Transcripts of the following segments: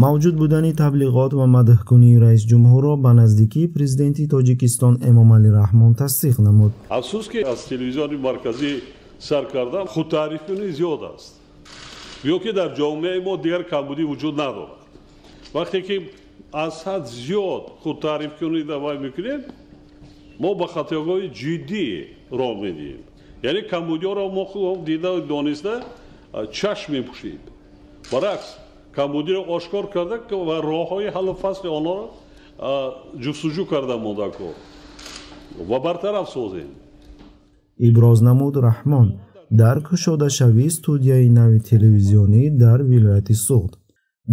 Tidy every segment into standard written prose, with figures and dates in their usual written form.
موجود بودن تبلیغات و مدحکونی رئیس جمهور را به نزدیکی پرزیدنت تاجیکستان امامعلی رحمان تصدیق نمود. افسوس که از تلویزیون مرکزی سر کردن خود تعریفی زیاد است. بیا که در جامعه ما دیگر کمبودی وجود ندارد. وقتی که از حد زیاد خود تعریف کنید دوای میکنید ما به خطاهای جدی راه میدیم، یعنی کمبودی را ما خوب دیده و دانسته چشم میپوشید، برعکس کمبودی را آشکار کرده و راه های حل و فصل آنها را جستجو کرده مدکو و برطرف سازیم. ابراز نمود رحمان در کشاده شوی استودیای نوی تلویزیونی در ولایت سوغد.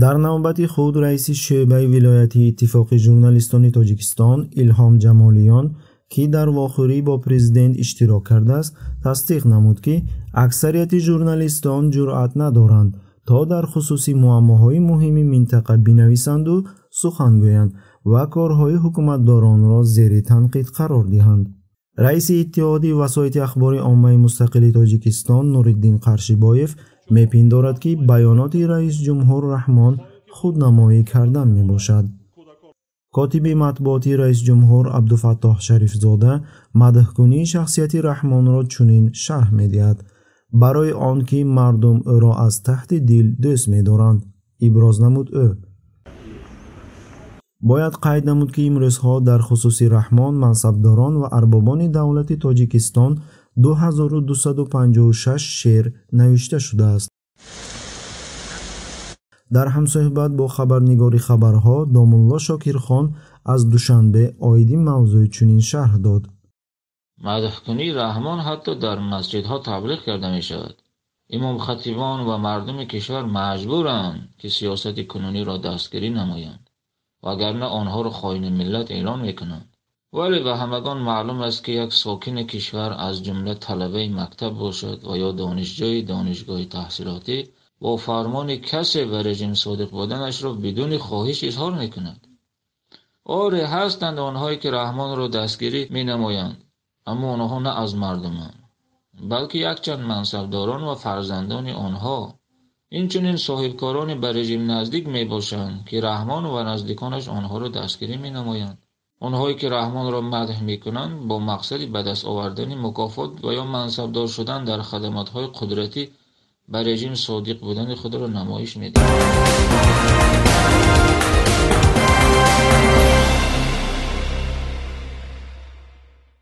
در نوبت خود رئیس شعبه ولایتی اتفاق ژورنالیستان تاجیکستان الهام جمالیان که در واخوری با پرزیدنت اشتراک کرده است تصدیق نمود که اکثریت ژورنالیستان جرأت ندارند تا در خصوصی معماهای مهم منطقه بنویسند و سخن گویند و کارهای حکومتداران را زیر تنقید قرار دهند. رئیس اتحادیه وسایت اخبار عامه مستقل تاجیکستان نورالدین قرشیبایف می‌پندارد که بیانات رئیس جمهور رحمان خودنمایی کردن میباشد. کاتب مطبوعاتی رئیس جمهور عبدالفتاح شریفزاده مدحکونی شخصیت رحمان را چنین شرح می‌دهد: برای آنکه مردم او را از ته دل دوست می‌دارند. ابراز نمود او باید قید نمود که امروزها در خصوصی رحمان منصبداران و اربابان دولت تاجیکستان 2256 شعر نوشته شده است. در همصحبت با خبرنگاری خبرها دومُلا شاکرخان از دوشنبه آیدی موضوع چنین شرح داد: مدحکونی رحمان حتی در مسجدها تبلیغ کرده می شود. امام خطیبان و مردم کشور مجبورند که سیاست کنونی را دستگیری نمایند، وگرنه آنها را خائن ملت اعلام می کنند. ولی به همگان معلوم است که یک ساکن کشور از جمله طلبه مکتب باشد و یا دانشجوی دانشگاه تحصیلاتی با فرمان کسی به رژیم صادق بودنش را بدون خواهش اظهار میکند. آره هستند آنهایی که رحمان را دستگیری مینمایند، اما آنها نه از مردمند، بلکه یک چند منصبداران و فرزندان آنها، اینچنین صاحبکاران به رژیم نزدیک میباشند که رحمان و نزدیکانش آنها را دستگیری مینمایند. آنهایی که رحمان را مدح میکنند با مقصد به دست آوردن مکافات و یا منصبدار شدن در خدماتهای قدرتی بر رژیم صادق بودن خود را نمایش میدهند.